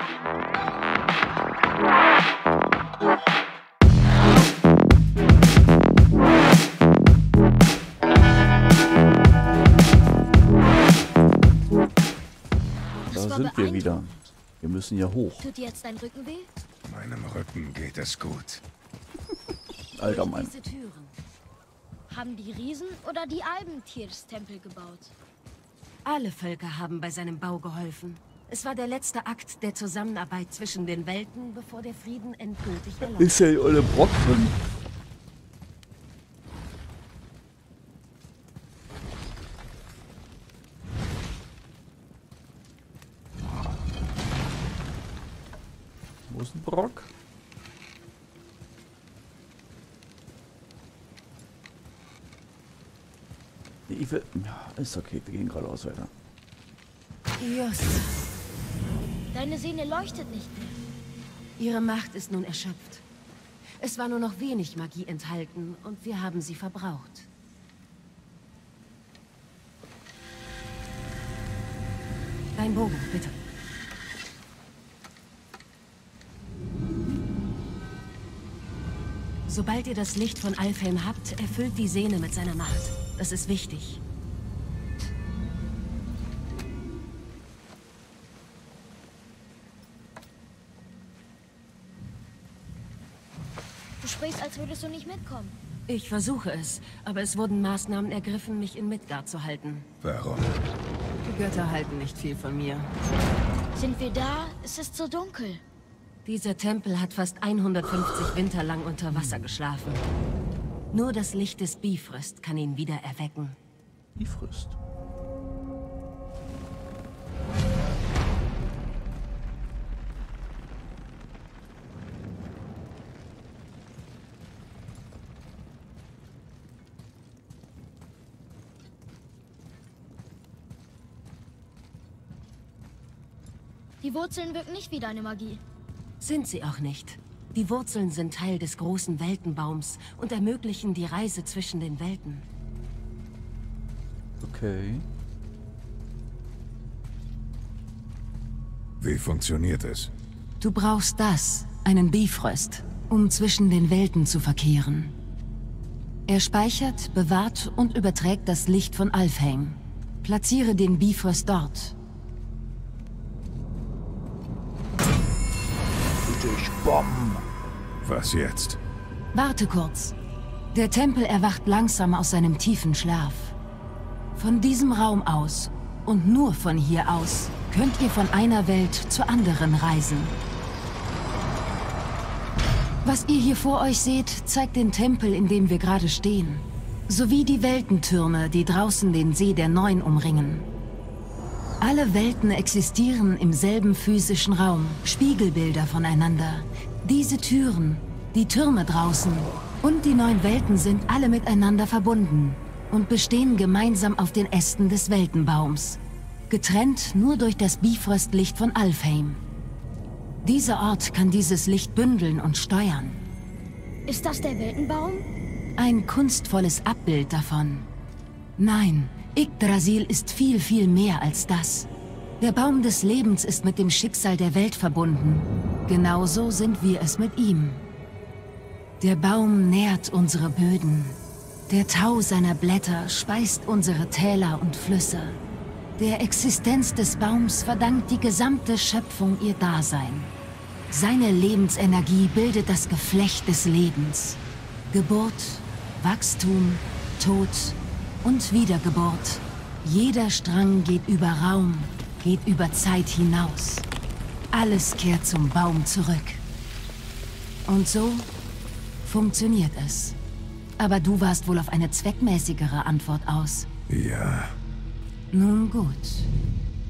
Da sind wir wieder. Wir müssen ja hoch. Tut dir jetzt dein Rücken weh? Meinem Rücken geht es gut. Alter Mann. Diese Türen. Haben die Riesen oder die Alben Tyrs Tempel gebaut? Alle Völker haben bei seinem Bau geholfen. Es war der letzte Akt der Zusammenarbeit zwischen den Welten, bevor der Frieden endgültig erlaubt. Ist ja die olle Brock drin. Wo ist ein Brock? Ich will... Ja, ist okay, wir gehen geradeaus weiter. Just. Deine Seele leuchtet nicht mehr. Ihre Macht ist nun erschöpft. Es war nur noch wenig Magie enthalten und wir haben sie verbraucht. Dein Bogen, bitte. Sobald ihr das Licht von Alfheim habt, erfüllt die Sehne mit seiner Macht. Das ist wichtig. Du sprichst, als würdest du nicht mitkommen. Ich versuche es, aber es wurden Maßnahmen ergriffen, mich in Midgard zu halten. Warum? Die Götter halten nicht viel von mir. Sind wir da? Es ist so dunkel. Dieser Tempel hat fast 150 Winter lang unter Wasser geschlafen. Nur das Licht des Bifröst kann ihn wieder erwecken. Bifröst? Die Wurzeln wirken nicht wie deine Magie. Sind sie auch nicht. Die Wurzeln sind Teil des großen Weltenbaums und ermöglichen die Reise zwischen den Welten. Okay. Wie funktioniert es? Du brauchst das, einen Bifröst, um zwischen den Welten zu verkehren. Er speichert, bewahrt und überträgt das Licht von Alfheim. Platziere den Bifröst dort. Bomben. Was jetzt? Warte kurz. Der Tempel erwacht langsam aus seinem tiefen Schlaf. Von diesem Raum aus und nur von hier aus könnt ihr von einer Welt zur anderen reisen. Was ihr hier vor euch seht, zeigt den Tempel, in dem wir gerade stehen, sowie die Weltentürme, die draußen den See der Neun umringen. Alle Welten existieren im selben physischen Raum, Spiegelbilder voneinander. Diese Türen, die Türme draußen und die 9 Welten sind alle miteinander verbunden und bestehen gemeinsam auf den Ästen des Weltenbaums, getrennt nur durch das Bifröstlicht von Alfheim. Dieser Ort kann dieses Licht bündeln und steuern. Ist das der Weltenbaum? Ein kunstvolles Abbild davon. Nein. Yggdrasil ist viel, viel mehr als das. Der Baum des Lebens ist mit dem Schicksal der Welt verbunden. Genauso sind wir es mit ihm. Der Baum nährt unsere Böden. Der Tau seiner Blätter speist unsere Täler und Flüsse. Der Existenz des Baums verdankt die gesamte Schöpfung ihr Dasein. Seine Lebensenergie bildet das Geflecht des Lebens. Geburt, Wachstum, Tod und Wiedergeburt. Jeder Strang geht über Raum, geht über Zeit hinaus. Alles kehrt zum Baum zurück. Und so funktioniert es. Aber du warst wohl auf eine zweckmäßigere Antwort aus. Ja. Nun gut.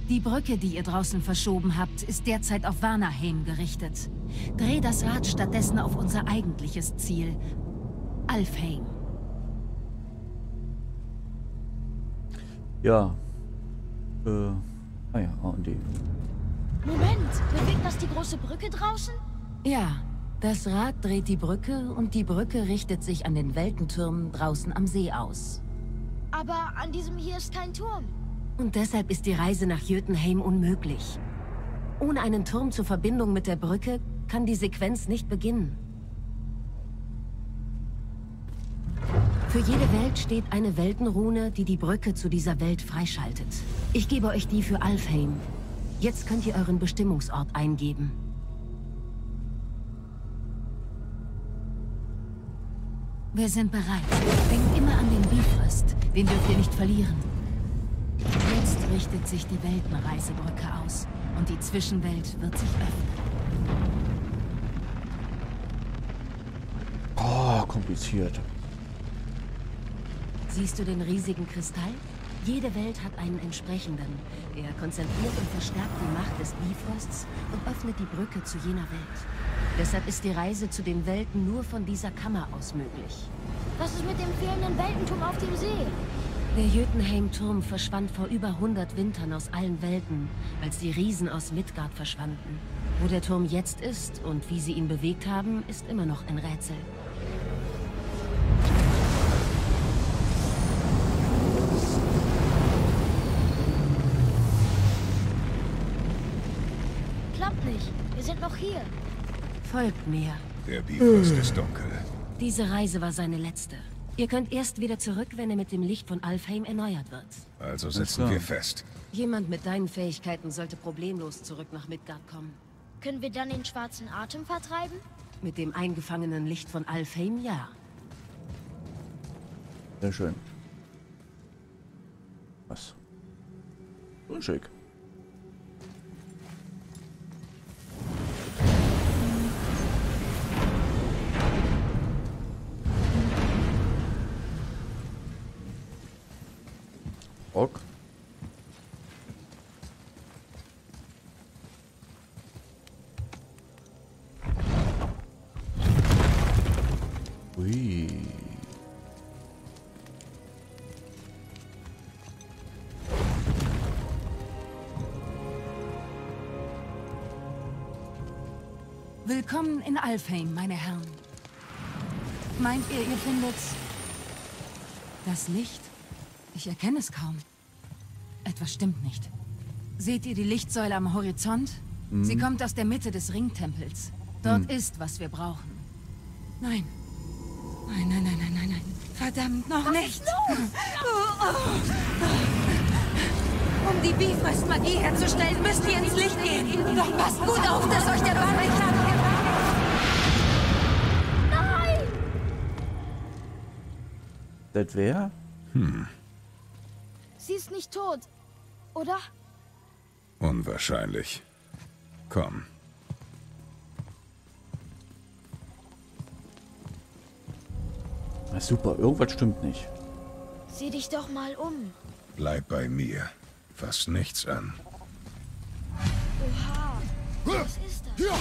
Die Brücke, die ihr draußen verschoben habt, ist derzeit auf Vanaheim gerichtet. Dreh das Rad stattdessen auf unser eigentliches Ziel, Alfheim. Ja. Ah ja, A und D. Moment, bewegt das die große Brücke draußen? Ja, das Rad dreht die Brücke und die Brücke richtet sich an den Weltentürmen draußen am See aus. Aber an diesem hier ist kein Turm. Und deshalb ist die Reise nach Jötunheim unmöglich. Ohne einen Turm zur Verbindung mit der Brücke kann die Sequenz nicht beginnen. Für jede Welt steht eine Weltenrune, die die Brücke zu dieser Welt freischaltet. Ich gebe euch die für Alfheim. Jetzt könnt ihr euren Bestimmungsort eingeben. Wir sind bereit. Denkt immer an den Bifröst. Den dürft ihr nicht verlieren. Jetzt richtet sich die Weltenreisebrücke aus. Und die Zwischenwelt wird sich öffnen. Oh, kompliziert. Siehst du den riesigen Kristall? Jede Welt hat einen entsprechenden. Er konzentriert und verstärkt die Macht des Bifrosts und öffnet die Brücke zu jener Welt. Deshalb ist die Reise zu den Welten nur von dieser Kammer aus möglich. Was ist mit dem fehlenden Weltenturm auf dem See? Der Jötunheim-Turm verschwand vor über 100 Wintern aus allen Welten, als die Riesen aus Midgard verschwanden. Wo der Turm jetzt ist und wie sie ihn bewegt haben, ist immer noch ein Rätsel. Wir sind noch hier. Folgt mir. Der Bifrost ist dunkel. Diese Reise war seine letzte. Ihr könnt erst wieder zurück, wenn er mit dem Licht von Alfheim erneuert wird. Also sitzen wir fest. Jemand mit deinen Fähigkeiten sollte problemlos zurück nach Midgard kommen. Können wir dann den schwarzen Atem vertreiben? Mit dem eingefangenen Licht von Alfheim, ja. Sehr schön. Was? Unschick. Rock. Ui. Willkommen in Alfheim, meine Herren. Meint ihr, ihr findet das Licht? Ich erkenne es kaum. Etwas stimmt nicht. Seht ihr die Lichtsäule am Horizont? Mhm. Sie kommt aus der Mitte des Ringtempels. Dort ist, was wir brauchen. Nein. Nein, nein, nein, nein, nein, nein. Verdammt, noch nicht! Was ist los? Um die Bifrost-Magie herzustellen, müsst ihr ins Licht gehen. Doch passt gut auf, dass euch der Donner nicht angeht. Nein! Das wäre? Hm. Sie ist nicht tot, oder? Unwahrscheinlich. Komm. Na super, irgendwas stimmt nicht. Sieh dich doch mal um. Bleib bei mir. Fass nichts an. Oha. Was ist das? Ja.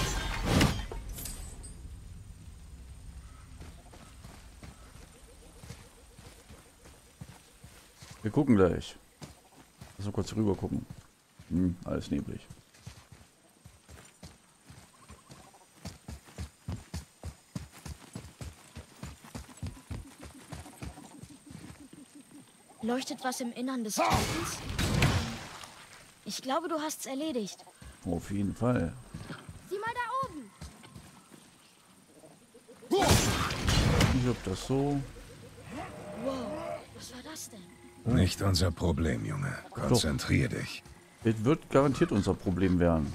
Wir gucken gleich. Lass mal kurz rüber gucken. Hm, alles neblig. Leuchtet was im Innern des Tunnels? Ich glaube, du hast's erledigt. Auf jeden Fall. Sieh mal da oben. Ich hab das so. Wow, was war das denn? Nicht unser Problem, Junge. Konzentrier dich. Es wird garantiert unser Problem werden.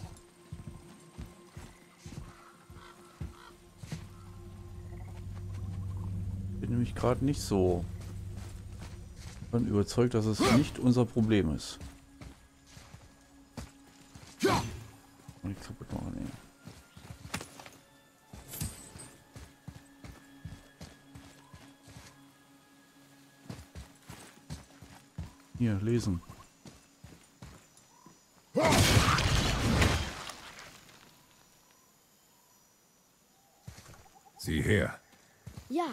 Bin nämlich gerade nicht so überzeugt, dass es nicht unser Problem ist. Und ich glaube, wir machen, ey. Hier, lesen. Sieh her. Ja.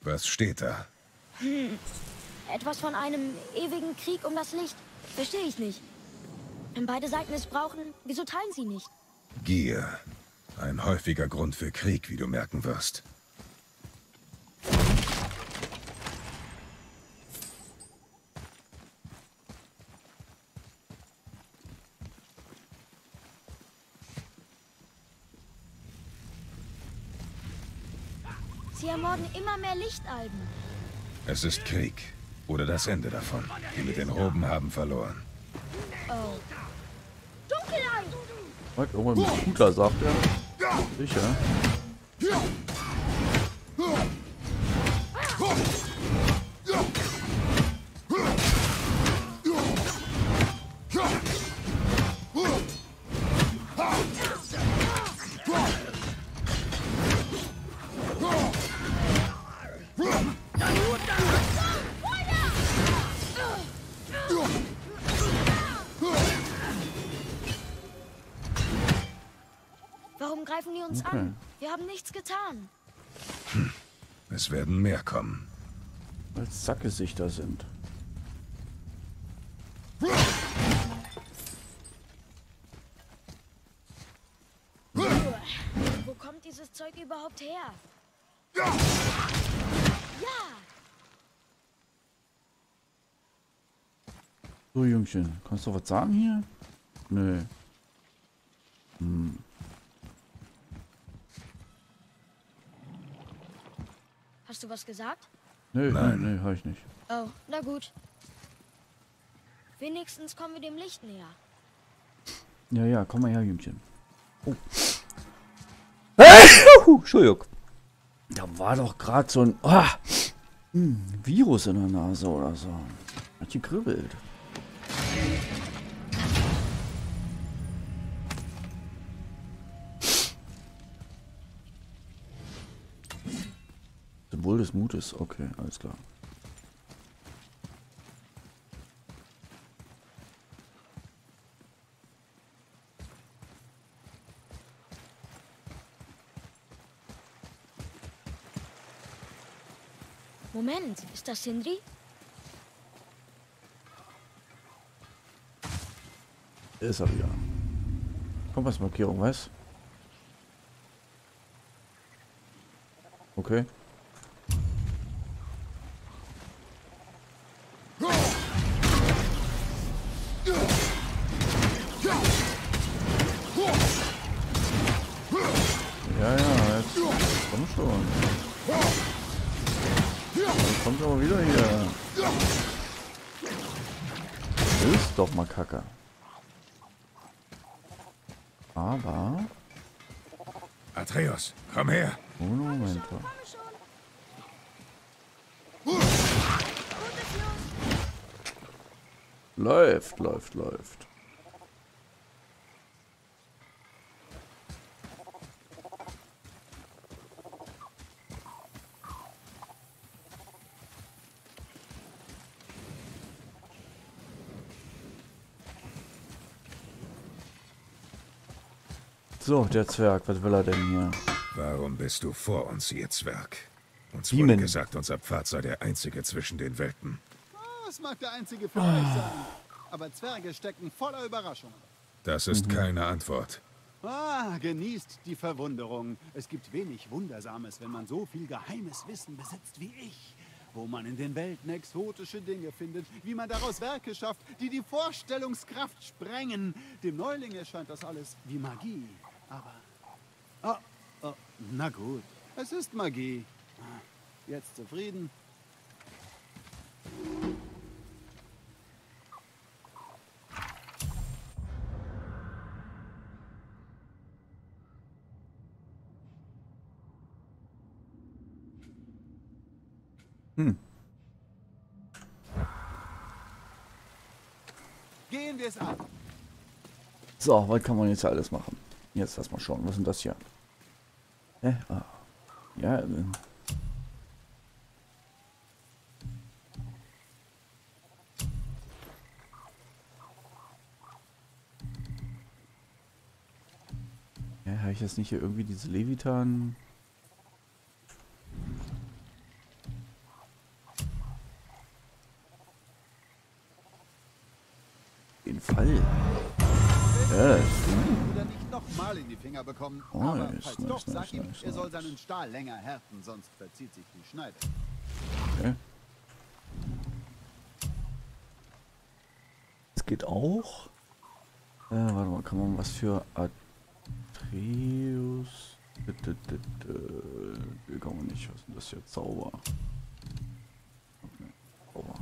Was steht da? Hm. Etwas von einem ewigen Krieg um das Licht. Verstehe ich nicht. Wenn beide Seiten es brauchen, wieso teilen sie nicht? Gier. Ein häufiger Grund für Krieg, wie du merken wirst. Sie ermorden immer mehr Lichtalben. Es ist Krieg. Oder das Ende davon. Die mit den Roben haben verloren. Oh. Dunkelheit! Halt, irgendwann mit Kugler, sagt er. Sicher. Greifen die uns an. Wir haben nichts getan. Hm. Es werden mehr kommen. Weil Sackgesichter sind. Wo kommt dieses Zeug überhaupt her? Ja! So, Jungchen, kannst du was sagen hier? Nö. Hm. Hast du was gesagt? Nö, nein, nee, hab ich nicht. Oh, na gut. Wenigstens kommen wir dem Licht näher. Ja, ja, komm mal her, Jüngchen. Oh. Hey! Entschuldigung. Da war doch gerade so ein Virus in der Nase oder so. Hat gekribbelt. Symbol des Mutes, okay, alles klar. Moment, ist das Sindri? Ist er wieder. Kompassmarkierung, was? Okay. Kommt aber wieder hier. Ist doch mal Kacke. Aber... Atreus, komm her. Oh, Moment. Läuft, läuft, läuft. So, der Zwerg, was will er denn hier? Warum bist du vor uns, ihr Zwerg? Uns wurde gesagt, unser Pfad sei der einzige zwischen den Welten. Das mag der einzige für euch sein, aber Zwerge stecken voller Überraschung. Das ist keine Antwort. Ah, genießt die Verwunderung. Es gibt wenig Wundersames, wenn man so viel geheimes Wissen besitzt wie ich. Wo man in den Welten exotische Dinge findet, wie man daraus Werke schafft, die die Vorstellungskraft sprengen. Dem Neuling erscheint das alles wie Magie. Aber... Oh, na gut. Es ist Magie. Jetzt zufrieden. Hm. Gehen wir es an. So, was kann man jetzt alles machen? Jetzt lass mal schauen, was ist denn das hier? Ja, habe ich jetzt nicht hier irgendwie diese Levitan? Den Fall. Ja, nochmal in die Finger bekommen, aber falls doch, sag ihm, er soll seinen Stahl länger härten, sonst verzieht sich die Schneide. Okay. Das geht auch. Warte mal, kann man was für Atreus... Wir kommen nicht, was ist denn das hier? Zauber. Okay. Zauber.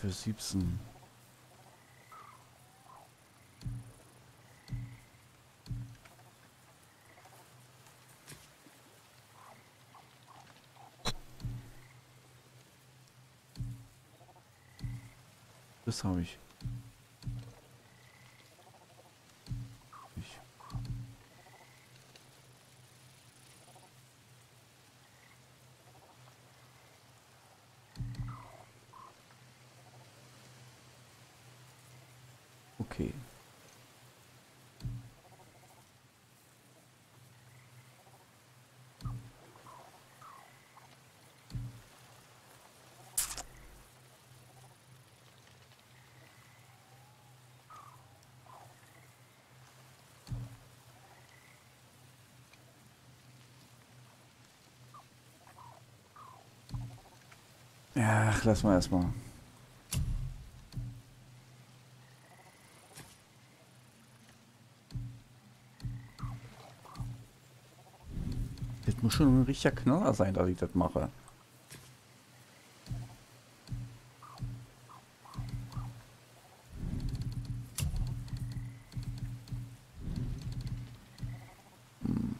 Für 17. Das habe ich. Okay. Ach, lass mal erstmal. Muss schon ein richtiger Knaller sein, dass ich das mache. Hm.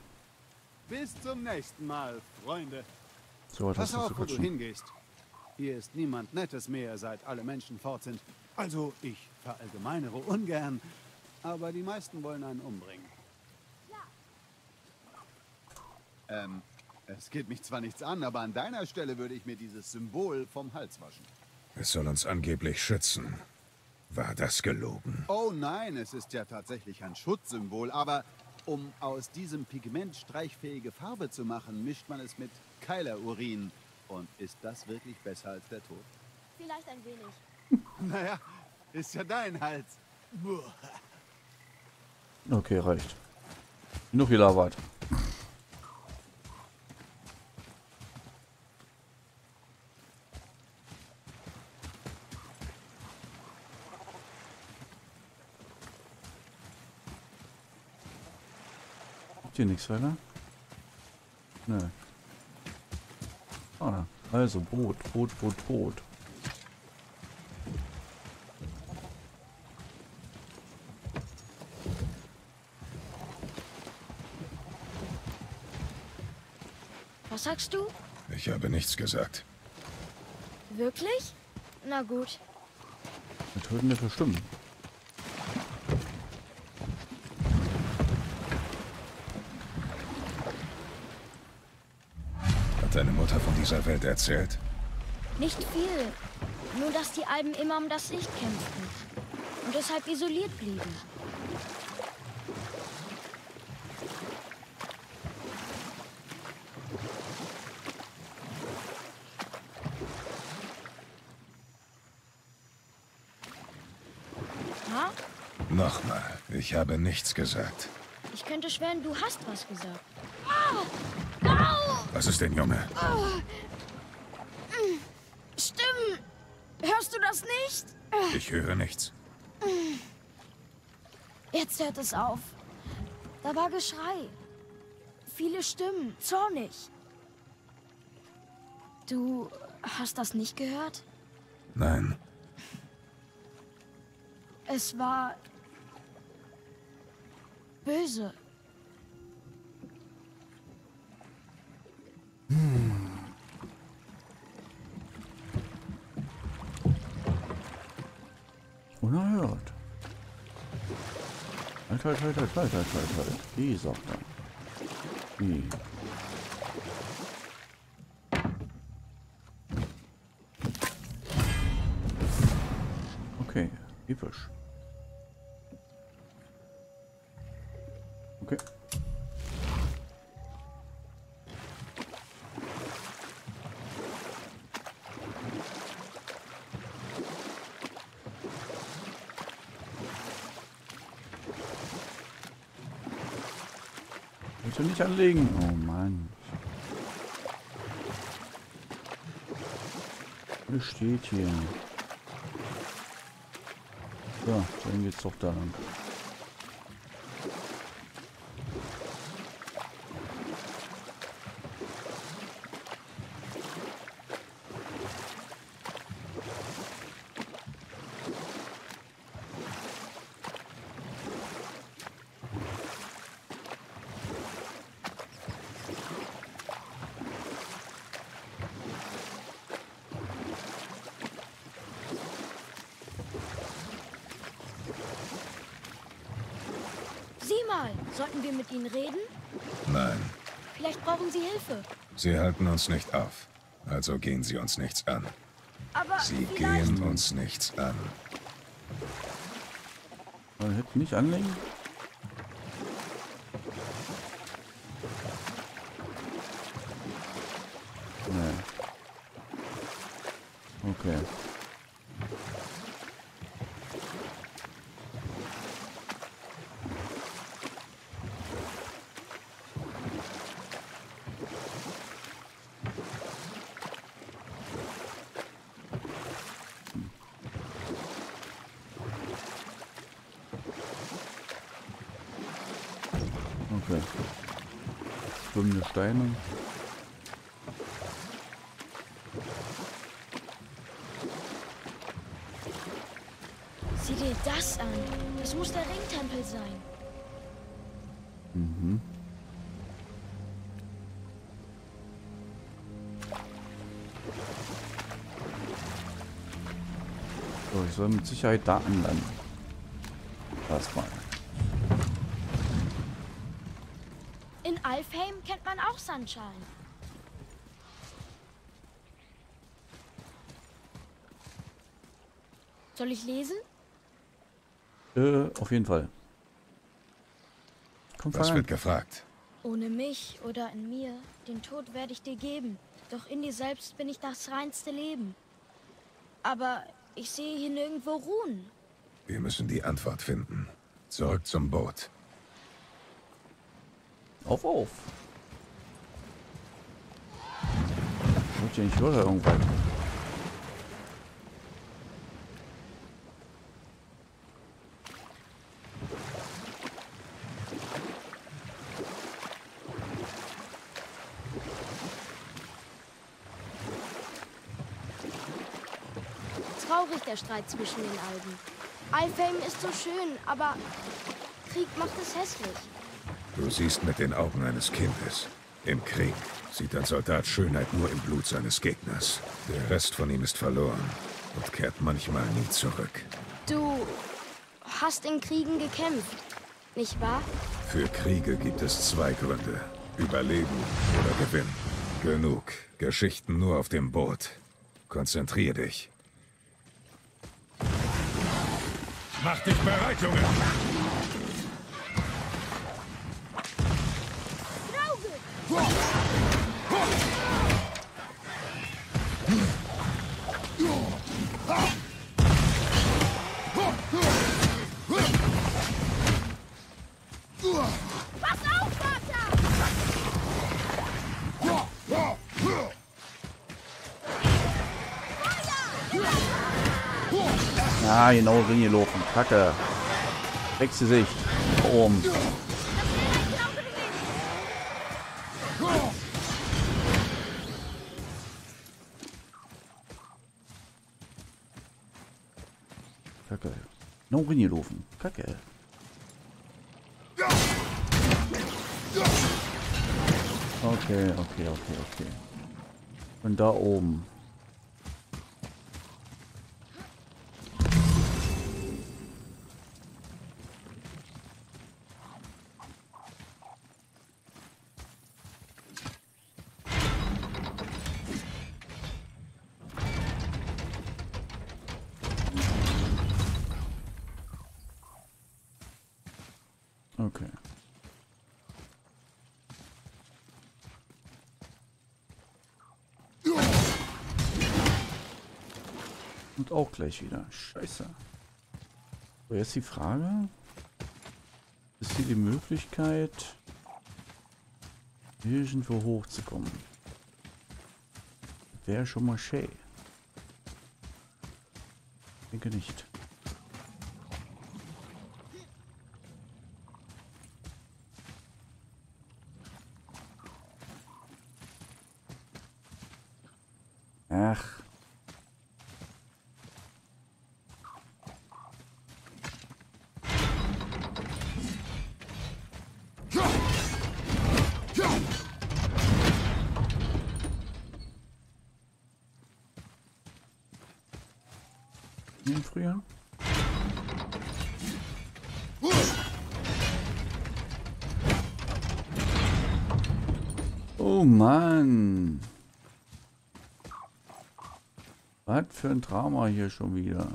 Bis zum nächsten Mal, Freunde. So, das pass auf, wo du hingehst. Hier ist niemand Nettes mehr, seit alle Menschen fort sind. Also, ich verallgemeinere ungern, aber die meisten wollen einen umbringen. Es geht mich zwar nichts an, aber an deiner Stelle würde ich mir dieses Symbol vom Hals waschen. Es soll uns angeblich schützen. War das gelogen? Oh nein, es ist ja tatsächlich ein Schutzsymbol, aber um aus diesem Pigment streichfähige Farbe zu machen, mischt man es mit Keilerurin. Und ist das wirklich besser als der Tod? Vielleicht ein wenig. Naja, ist ja dein Hals. Okay, reicht. Nur viel Arbeit. Hier nichts weiter? Nö. Ah, also Brot. Was sagst du? Ich habe nichts gesagt. Wirklich? Na gut. Das würden wir verstimmen. Deine Mutter von dieser Welt erzählt? Nicht viel. Nur, dass die Alben immer um das Licht kämpften. Und deshalb isoliert blieben. Ha? Nochmal, ich habe nichts gesagt. Ich könnte schwören, du hast was gesagt. Ah! Was ist denn, Junge? Oh. Stimmen. Hörst du das nicht? Ich höre nichts. Jetzt hört es auf. Da war Geschrei. Viele Stimmen, zornig. Du hast das nicht gehört? Nein. Es war böse. Unerhört. Halt. Die sagt er. Die. Okay, episch. Okay. Bitte nicht anlegen. Oh Mann. Alles steht hier. So, dann geht's doch da lang. Sollten wir mit ihnen reden? Nein. Vielleicht brauchen sie Hilfe. Sie halten uns nicht auf. Also gehen sie uns nichts an. Aber sie gehen uns nichts an. Man hätte nicht anlegen? Nee. Okay. Okay. Schwimmende Steine. Sieh dir das an. Das muss der Ringtempel sein. Mhm. So, ich soll mit Sicherheit da anlanden. Lass mal. Alfheim kennt man auch Sandschalen. Soll ich lesen? Auf jeden Fall. Komm, was wird gefragt? Ohne mich oder in mir, den Tod werde ich dir geben. Doch in dir selbst bin ich das reinste Leben. Aber ich sehe hier nirgendwo Ruhen. Wir müssen die Antwort finden. Zurück zum Boot. Auf. Ich wollte nicht hören, irgendwann. Traurig der Streit zwischen den Alben. Alfheim ist so schön, aber Krieg macht es hässlich. Du siehst mit den Augen eines Kindes. Im Krieg sieht ein Soldat Schönheit nur im Blut seines Gegners. Der Rest von ihm ist verloren und kehrt manchmal nie zurück. Du hast in Kriegen gekämpft, nicht wahr? Für Kriege gibt es zwei Gründe. Überleben oder Gewinn. Genug. Geschichten nur auf dem Boot. Konzentrier dich. Mach dich bereit, Junge! Ah, genau, Ringe laufen. Kacke. Wechsel sich. Oben. Kacke. Genau, Ringe laufen. Kacke. Okay. Und da oben. Okay. Und auch gleich wieder. Scheiße. So, jetzt die Frage. Ist hier die Möglichkeit, irgendwo hochzukommen. Wäre schon mal schön. Denke nicht. Ach. Früher. Oh Mann. Was für ein Trauma hier schon wieder.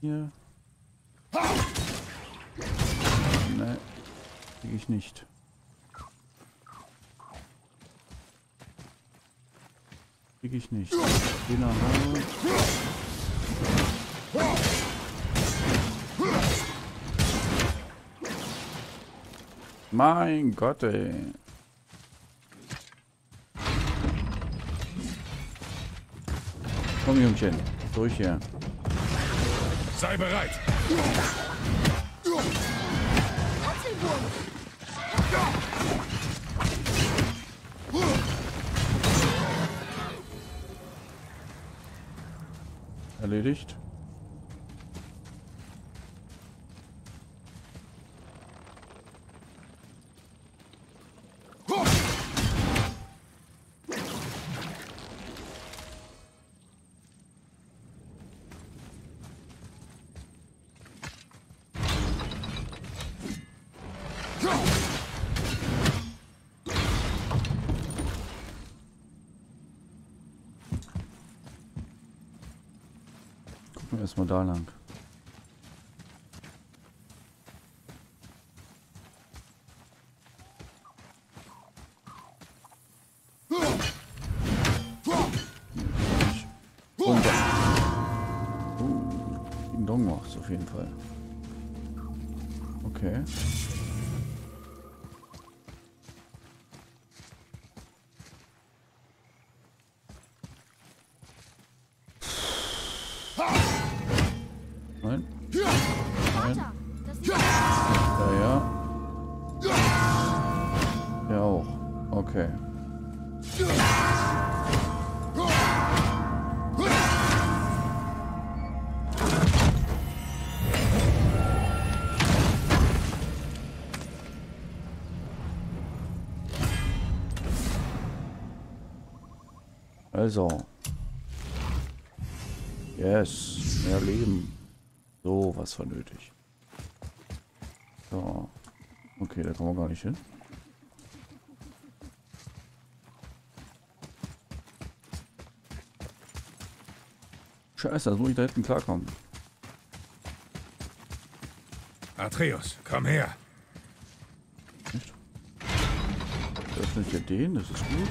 Hier. Nein, kriege ich nicht. Krieg ich nicht. Geh nach Hause. Mein Gott, ey. Komm, Jungchen. Durch hier. Sei bereit. Erledigt. Erstmal da lang. Den Dong macht's auf jeden Fall. Okay. Also. Yes. Mehr Leben. So, was war nötig. So. Okay, da kommen wir gar nicht hin. Scheiße, das muss ich da hinten klarkommen. Atreus, komm her. Nicht? Das ist nicht ja den, das ist gut.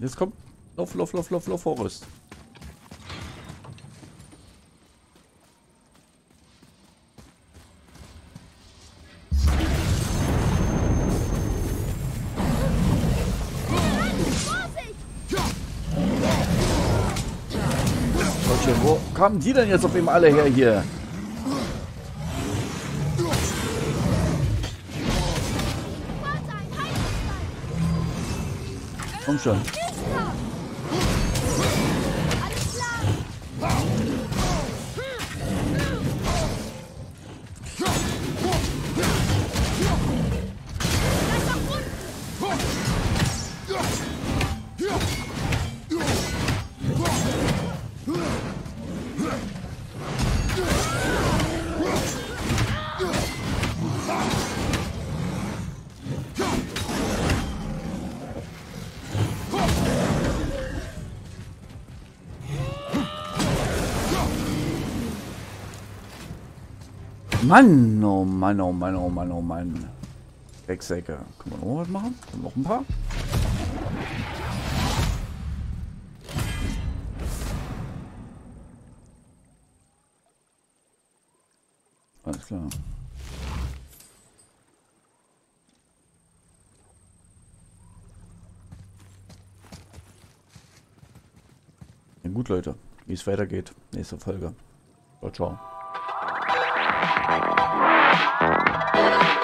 Jetzt kommt. Lauf, lauf, lauf, lauf, lauf, Horst. Okay, wo kamen die denn jetzt auf eben alle her hier? Komm schon. Ugh! Mann, oh Mann, oh Mann, oh Mann, oh Mann. Sechsecke. Können wir noch was machen? Noch ein paar? Alles klar. Ja, gut, Leute. Wie es weitergeht. Nächste Folge. Ciao, ciao.